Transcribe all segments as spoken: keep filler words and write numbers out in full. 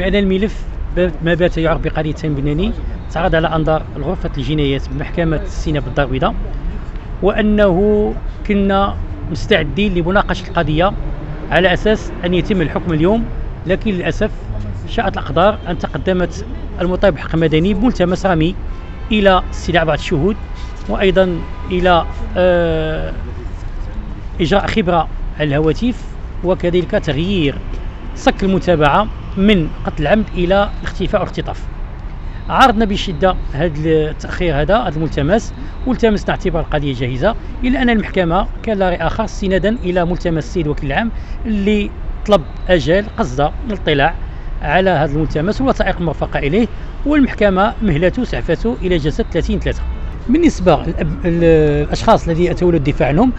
بأن الملف ما بات يعرف بقضية التهامي بناني تعرض على أنظار غرفة الجنايات بمحكمة سيناء بالدار، وأنه كنا مستعدين لمناقشة القضية على أساس أن يتم الحكم اليوم، لكن للأسف شاءت الأقدار أن تقدمت المطالب بحق مدني بملتمس رمي إلى استدعاء بعض الشهود، وأيضا إلى إجراء خبرة على الهواتف، وكذلك تغيير صك المتابعة من قتل العمد إلى اختفاء واختطاف. عرضنا بشدة هذا التأخير، هذا الملتمس، والتمسنا اعتبار القضية جاهزة، إلا أن المحكمة كان لا رأي آخر استنادا إلى ملتمس السيد وكيل العام اللي طلب أجل قصد الاطلاع على هذا الملتمس والوثائق المرفقة إليه، والمحكمة مهلته سعفته إلى جلسة ثلاثين ثلاثة. بالنسبة للأشخاص الذين أتولوا الدفاع عنهم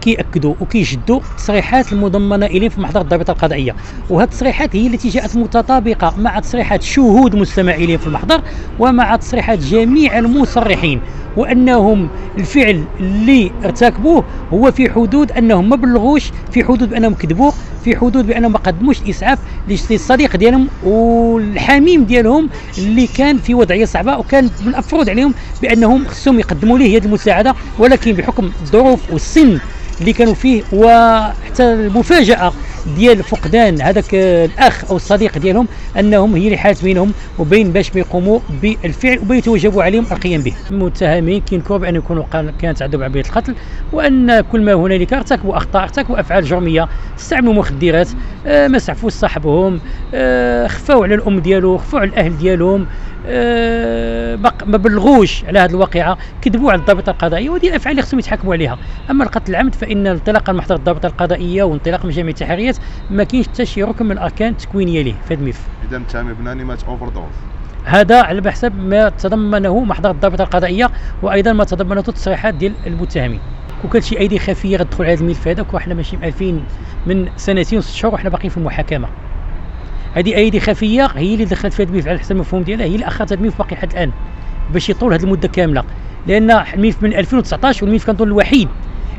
كيأكدوا وكيجدوا التصريحات المضمنة إليه في محضر الضابطة القضائية، وهذه التصريحات هي التي جاءت متطابقة مع تصريحات شهود مستمع إليه في المحضر ومع تصريحات جميع المصرحين، وأنهم الفعل اللي ارتكبوه هو في حدود أنهم ما بلغوش، في حدود بأنهم كذبوه، في حدود بأنهم ما قدموش الإسعاف للصديق ديالهم والحميم ديالهم اللي كان في وضعية صعبة، وكان من المفروض عليهم بأنهم خصهم يقدموا ليه هذه المساعدة، ولكن بحكم الظروف والسن اللي كانوا فيه وحتى المفاجأة ديال فقدان هذاك الأخ أو الصديق ديالهم أنهم هي اللي حالت بينهم وبين باش بيقوموا بالفعل وبيتوجبوا عليهم القيام به. المتهمين كينكروا بأن يكونوا كانت عندهم عملية القتل، وأن كل ما هنالك ارتكبوا أخطاء، ارتكبوا أفعال جرمية، استعملوا مخدرات، آه ما سعفوش صاحبهم، آه خفاو على الأم ديالو، خفاو على الأهل ديالهم، آه ما بلغوش على هذه الواقعة، كذبوا على الضابطة القضائية، وهذه الأفعال اللي خصهم يتحاكموا عليها. أما القتل العمد فإن انطلاقا من محضر الضابطة القضائية وانطلاقا من جميع التحريات ما كاينش حتى شي ركن من الاركان التكوينيه ليه في هذا الملف. اذا التهامي بناني مات اوفر دوز، هذا على حسب ما تضمنه محضر الضابطه القضائيه، وايضا ما تضمنته التصريحات ديال المتهمين. وكانت شي ايدي خفيه غتدخل على هذا الملف هذاك، وحنا ماشي مألفين من سنتين وست شهور وحنا باقيين في المحاكمه. هذه ايدي خفيه هي اللي دخلت في هذا الملف على حسب المفهوم ديالها، هي اللي اخرت هذا الملف باقي حتى الان باش يطول هذه المده كامله، لان الملف من ألفين وتسعطاش والملف كنظن الوحيد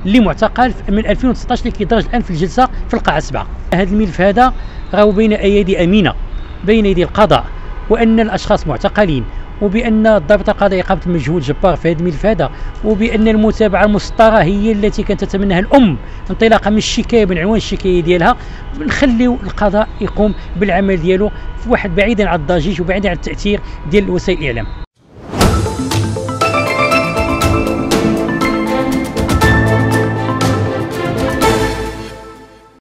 اللي معتقل من ألفين وتسعطاش اللي كيدرج الان في الجلسه في القاعه سبعة. هذا الملف هذا راهو بين ايدي امينه، بين ايدي القضاء، وان الاشخاص معتقلين، وبان الضابطه القضائيه قامت بمجهود جبار في هذا الملف هذا، وبان المتابعه المسطره هي التي كانت تتمناها الام انطلاقا من الشكايه، من عنوان الشكايه ديالها. نخليو القضاء يقوم بالعمل ديالو في واحد بعيدا عن الضجيج وبعيدا عن التاثير ديال وسائل الاعلام.